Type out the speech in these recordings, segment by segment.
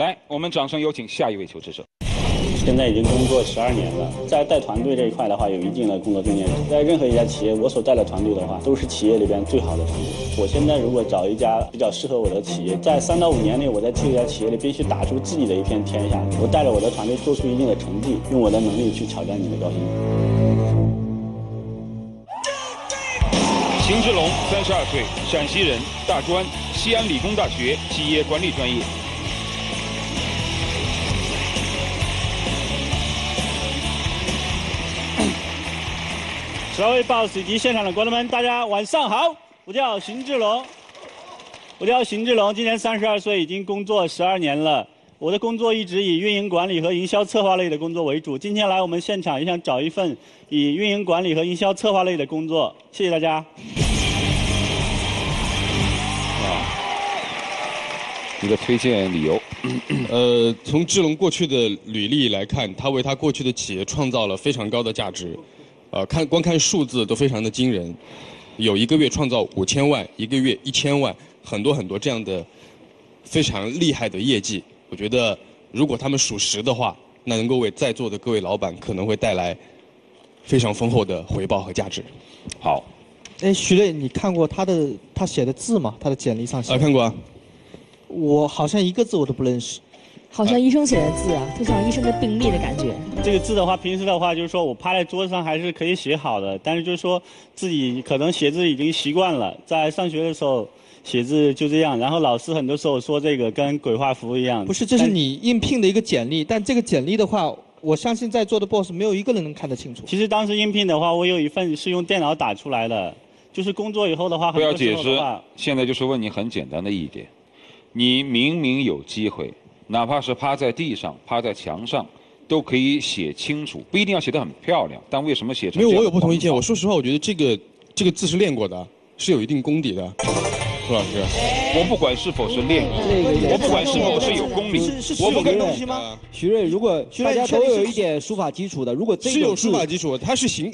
来，我们掌声有请下一位求职者。现在已经工作12年了，在带团队这一块的话，有一定的工作经验。在任何一家企业，我所带的团队的话，都是企业里边最好的团队。我现在如果找一家比较适合我的企业，在3到5年内，我在这家企业里必须打出自己的一片天下。我带着我的团队做出一定的成绩，用我的能力去挑战你的高薪。邢志龙，32岁，陕西人，大专，西安理工大学企业管理专业。 各位报史及现场的观众们，大家晚上好！我叫邢志龙，今年32岁，已经工作12年了。我的工作一直以运营管理和营销策划类的工作为主。今天来我们现场也想找一份以运营管理和营销策划类的工作。谢谢大家。一个推荐理由。从志龙过去的履历来看，他为他过去的企业创造了非常高的价值。 光看数字都非常的惊人，有一个月创造5000万，一个月1000万，很多很多这样的非常厉害的业绩。我觉得如果他们属实的话，那能够为在座的各位老板可能会带来非常丰厚的回报和价值。好，哎，徐磊，你看过他写的字吗？他的简历上写的？看过啊。我好像一个字我都不认识。 好像医生写的字啊，就像医生的病历的感觉。这个字的话，平时的话就是说我趴在桌子上还是可以写好的，但是就是说自己可能写字已经习惯了，在上学的时候写字就这样。然后老师很多时候说这个跟鬼画符一样。不是，这是你应聘的一个简历，但这个简历的话，我相信在座的 boss 没有一个人能看得清楚。其实当时应聘的话，我有一份是用电脑打出来的，就是工作以后的话，不要解释。现在就是问你很简单的一点，你明明有机会。 哪怕是趴在地上、趴在墙上，都可以写清楚，不一定要写得很漂亮。但为什么写成这样？没有，我有不同意见。我说实话，我觉得这个字是练过的，是有一定功底的，是吧？是。我不管是否是练过，我不管是否是有功底，我不管东西吗？徐锐，如果大家都有一点书法基础的，如果这有书法基础，这是形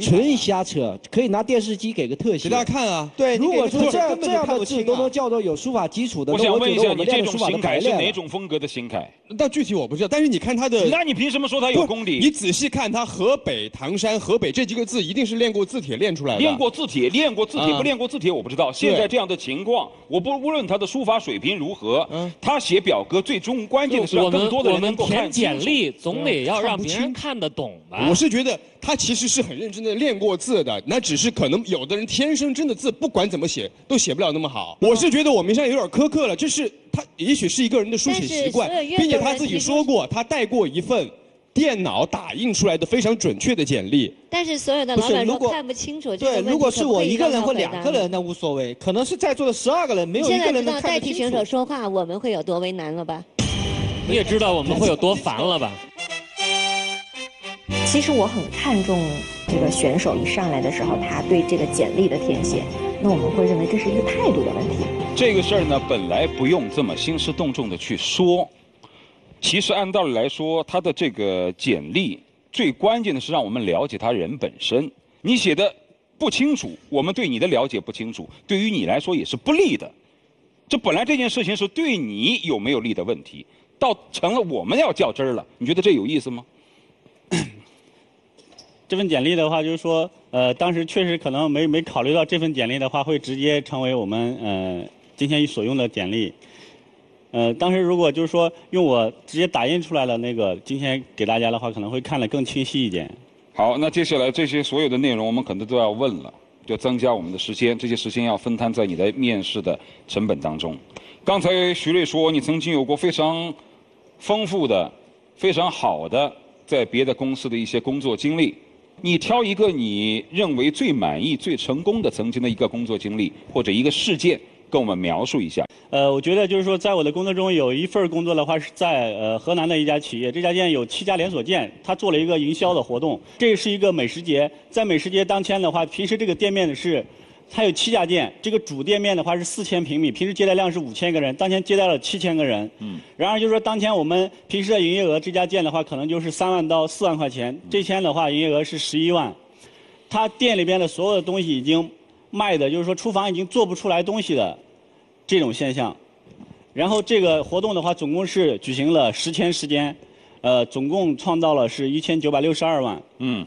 法，纯瞎扯，可以拿电视机给个特写，给大家看啊。对，如果说这样的字都能叫做有书法基础的，我想问一下，你这种行楷是哪种风格的行楷？那具体我不知道，但是你看他的，那你凭什么说他有功底？你仔细看他河北唐山河北这几个字，一定是练过字帖练出来的。练过字帖，不练过字帖我不知道。现在这样的情况，我不无论他的书法水平如何，他写表格最终关键的是让更多的人能够看清楚。我们填简历总得要让别人看得懂吧？我是觉得他其实是很认真的练过字的，那只是可能有的人天生真的字不管怎么写都写不了那么好。我是觉得我们现在有点苛刻了，这是。 他也许是一个人的书写习惯，并且他自己说过，他带过一份电脑打印出来的非常准确的简历。但是所有的老板都看不清楚。对，如果是我一个人或2个人，那无所谓。可能是在座的12个人，没有一个人能看得清楚。现在知道代替选手说话我们会有多为难了吧？你也知道我们会有多烦了吧？其实我很看重这个选手一上来的时候，他对这个简历的填写。 那我们会认为这是一个态度的问题。这个事儿呢，本来不用这么兴师动众的去说。其实按道理来说，他的这个简历最关键的是让我们了解他人本身。你写的不清楚，我们对你的了解不清楚，对于你来说也是不利的。这本来这件事情是对你有没有利的问题，到成了我们要较真儿了。你觉得这有意思吗？这份简历的话，就是说。 当时确实可能没考虑到这份简历的话，会直接成为我们今天所用的简历。当时如果就是说用我直接打印出来的那个，今天给大家的话，可能会看得更清晰一点。好，那接下来这些所有的内容，我们可能都要问了，就增加我们的时间。这些时间要分摊在你的面试的成本当中。刚才徐锐说，你曾经有过非常丰富的、非常好的在别的公司的一些工作经历。 你挑一个你认为最满意、最成功的曾经的一个工作经历或者一个事件，跟我们描述一下。我觉得就是说，在我的工作中有一份工作的话是在河南的一家企业，这家店有7家连锁店，他做了一个营销的活动。这是一个美食节，在美食节当天的话，平时这个店面是它有7家店，这个主店面的话是4000平米，平时接待量是5000个人，当天接待了7000个人。嗯。然而就是说，当天我们平时的营业额，这家店的话可能就是3万到4万块钱。这天的话，营业额是11万。他店里边的所有的东西已经卖的，就是说厨房已经做不出来东西的这种现象。然后这个活动的话，总共是举行了10天时间，总共创造了是1962万。嗯，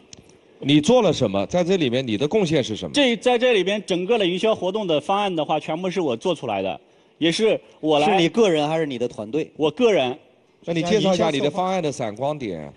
你做了什么？在这里面你的贡献是什么？在这里边整个的营销活动的方案的话，全部是我做出来的，也是我来。是你个人还是你的团队？我个人。那你介绍一下你的方案的闪光点。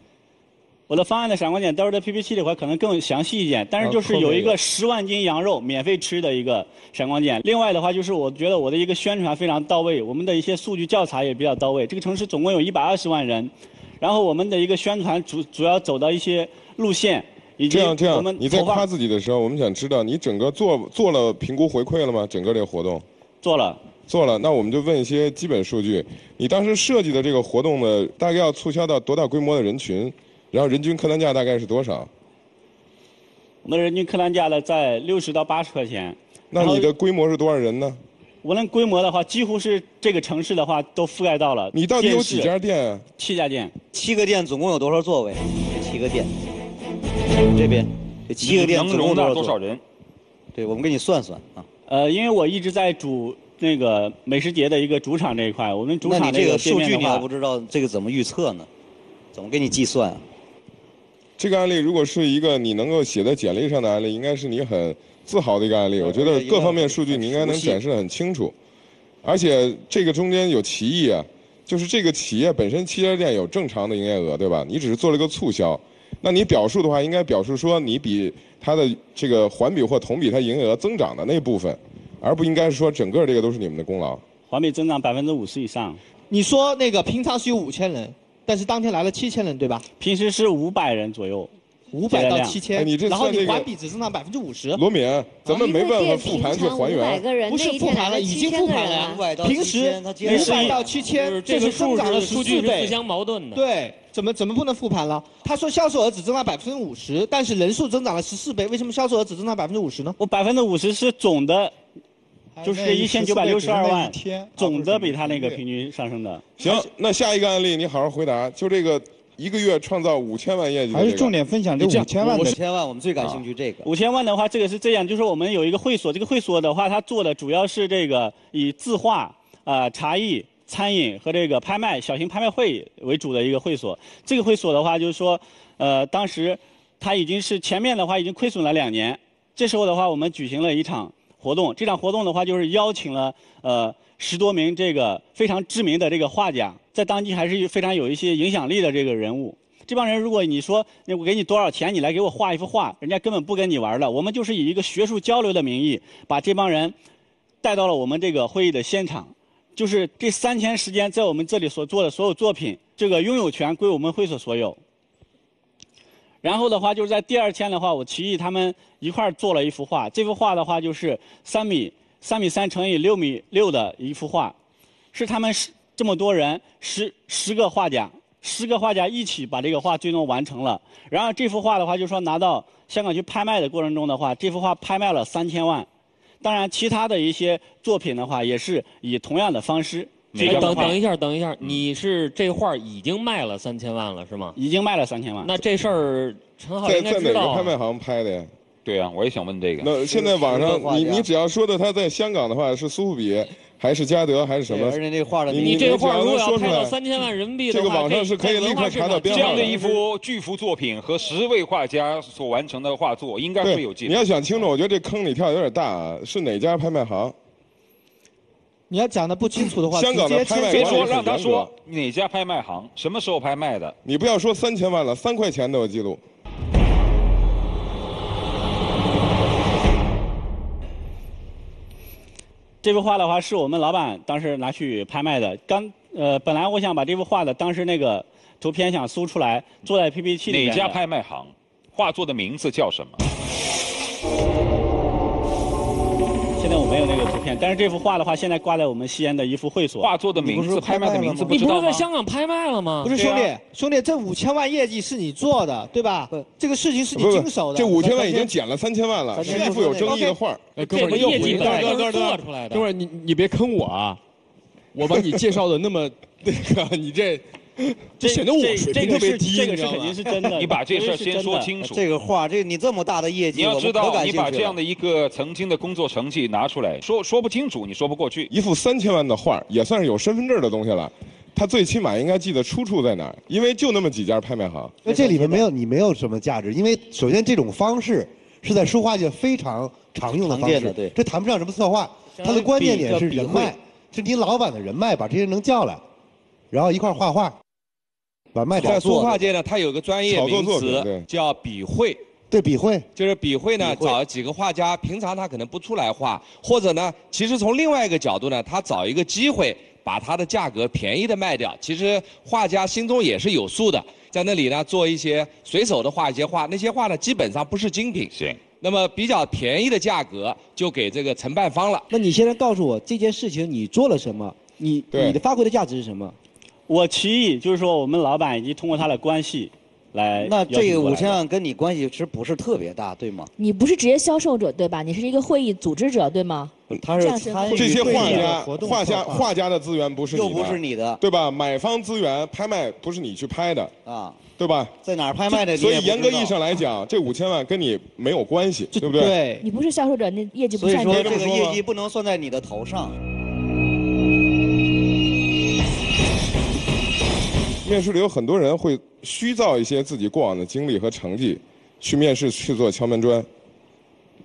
我的方案的闪光点，待会儿在 PPT 里块可能更详细一点，但是就是有一个10万斤羊肉免费吃的一个闪光点。另外的话，就是我觉得我的一个宣传非常到位，我们的一些数据调查也比较到位。这个城市总共有120万人，然后我们的一个宣传主要走到一些路线，以及我们你在夸自己的时候，我们想知道你整个做了评估回馈了吗？整个这个活动做了，那我们就问一些基本数据。你当时设计的这个活动呢，大概要促销到多大规模的人群？然后人均客单价大概是多少？我们的人均客单价呢，在60到80块钱。那你的规模是多少人呢？我的规模的话，几乎是这个城市的话都覆盖到了。你到底有几家店啊？7家店。7个店总共有多少座位？7个店。这边这7个店总共有多少人？对，我们给你算算啊。因为我一直在主。那个美食节的一个主场这一块，我们主场这个数据你还不知道这个怎么预测呢？怎么给你计算啊？这个案例如果是一个你能够写在简历上的案例，应该是你很自豪的一个案例。我觉得各方面数据你应该能展示得很清楚，而且这个中间有歧义啊，就是这个企业本身7家店有正常的营业额，对吧？你只是做了个促销，那你表述的话应该表述说你比它的这个环比或同比它营业额增长的那部分。而不应该说整个这个都是你们的功劳，环比增长50%以上。你说那个平常是有5000人，但是当天来了7000人，对吧？平时是500人左右，500到7000。哎，你这然后你环比只增长50%。罗敏，咱们没办法复盘去还原，不是复盘了，已经复盘了。平时500到7000，这是增长了14倍，自相矛盾的。对，怎么不能复盘了？他说销售额只增长50%，但是人数增长了14倍，为什么销售额只增长50%呢？我50%是总的。就是1962万，总的比他那个平均上升的。行，那下一个案例你好好回答，就这个一个月创造5000万业绩。还是重点分享这5000万的。5000万我们最感兴趣这个。5000万的话，这个是这样，就是我们有一个会所，这个会所的话，它做的主要是这个以字画、茶艺、餐饮和这个拍卖、小型拍卖会为主的一个会所。这个会所的话，就是说，当时它已经是前面的话已经亏损了2年，这时候的话我们举行了一场。活动这场活动的话，就是邀请了10多名这个非常知名的这个画家，在当地还是非常有一些影响力的这个人物。这帮人如果你说我给你多少钱，你来给我画一幅画，人家根本不跟你玩了。我们就是以一个学术交流的名义，把这帮人带到了我们这个会议的现场。就是这3天时间，在我们这里所做的所有作品，这个拥有权归我们会所所有。然后的话，就是在第2天的话，我提议他们一块儿做了一幅画。这幅画的话，就是3.3米×6.6米的一幅画，是他们这么多人十个画家一起把这个画最终完成了。然后这幅画的话，就是说拿到香港去拍卖的过程中的话，这幅画拍卖了3000万。当然，其他的一些作品的话，也是以同样的方式。等一下，你是这画已经卖了3000万了是吗？已经卖了3000万。那这事儿陈浩应该知道。在哪个拍卖行拍的呀？对啊，我也想问这个。那现在网上你只要说的他在香港的话是苏富比还是嘉德还是什么？而且那画的你这画如果要拍到3000万人民币的话，这个网上是可以立刻查到编号的。这样的一幅巨幅作品和10位画家所完成的画作，应该会有记录。你要想清楚，我觉得这坑里跳有点大啊！是哪家拍卖行？你要讲的不清楚的话，香港的拍卖别说，让他说哪家拍卖行什么时候拍卖的。你不要说3000万了，3块钱都有记录。这幅画的话是我们老板当时拿去拍卖的。本来我想把这幅画的当时那个图片想搜出来，做在 PPT 里面。哪家拍卖行？画作的名字叫什么？现在我没有那个图片，但是这幅画的话，现在挂在我们西安的一幅会所。画作的名字，拍卖的名字，你不是在香港拍卖了吗？不是，兄弟，这5000万业绩是你做的，对吧？这个事情是你经手的。这5000万已经减了3000万了，是一幅有争议的画。哥们儿，业绩都是做出来的。哥们儿，你别坑我啊！我把你介绍的那么那个，你这就显得我水平特别低，这个肯定是真的。你把这事儿先说清楚。这个话，这你这么大的业绩，你要知道，你把这样的一个曾经的工作成绩拿出来说不清楚，你说不过去。一幅3000万的画，也算是有身份证的东西了。 他最起码应该记得出处在哪儿，因为就那么几家拍卖行。那这里面没有什么价值，因为首先这种方式是在书画界非常常用的方式，这谈不上什么策划，它的关键点是人脉，是你老板的人脉把这些人能叫来，然后一块画画，把卖掉。在书画界呢，它有个专业名词叫笔会。 对笔会就是笔会呢，找几个画家，平常他可能不出来画，或者呢，其实从另外一个角度呢，他找一个机会把他的价格便宜的卖掉。其实画家心中也是有数的，在那里呢做一些随手的画，一些画，那些画呢基本上不是精品。行。那么比较便宜的价格就给这个承办方了。那你现在告诉我这件事情你做了什么？你的发挥的价值是什么？我提议就是说，我们老板以及通过他的关系。 那这个5000万跟你关系其实不是特别大，对吗？你不是直接销售者对吧？你是一个会议组织者对吗？他是参与这些画家的资源不是你的，又不是你的，对吧？买方资源拍卖不是你去拍的啊，对吧？在哪儿拍卖的？所以严格意义上来讲，这5000万跟你没有关系，对不对？对，你不是销售者，那业绩不算。所以说这个业绩不能算在你的头上。 面试里有很多人会虚造一些自己过往的经历和成绩，去面试去做敲门砖，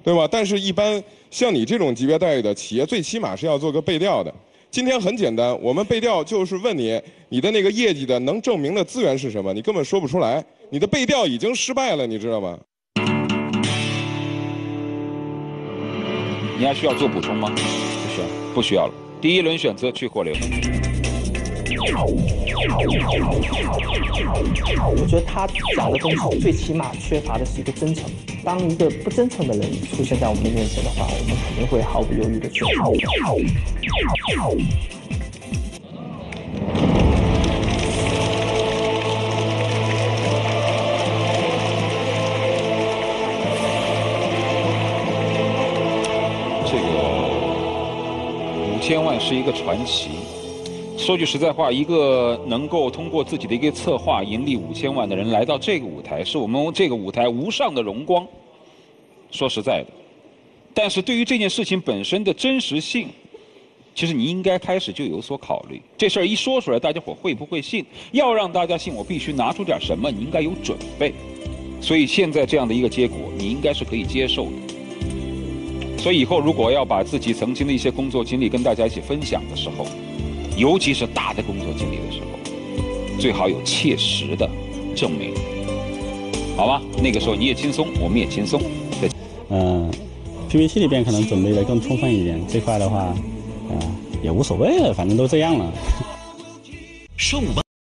对吧？但是，一般像你这种级别待遇的企业，最起码是要做个背调的。今天很简单，我们背调就是问你，你的那个业绩的能证明的资源是什么？你根本说不出来，你的背调已经失败了，你知道吗？你还需要做补充吗？不需要，不需要了。第一轮选择去货流。 我觉得他讲的东西最起码缺乏的是一个真诚。当一个不真诚的人出现在我们面前的话，我们肯定会毫不犹豫的去。这个5000万是一个传奇。 说句实在话，一个能够通过自己的一个策划盈利5000万的人来到这个舞台，是我们这个舞台无上的荣光。说实在的，但是对于这件事情本身的真实性，其实你应该开始就有所考虑。这事儿一说出来，大家伙会不会信？要让大家信，我必须拿出点什么，你应该有准备。所以现在这样的一个结果，你应该是可以接受的。所以以后如果要把自己曾经的一些工作经历跟大家一起分享的时候， 尤其是大的工作经历的时候，最好有切实的证明，好吧？那个时候你也轻松，我们也轻松。对，PPT 里边可能准备的更充分一点，这块的话，也无所谓了，反正都这样了。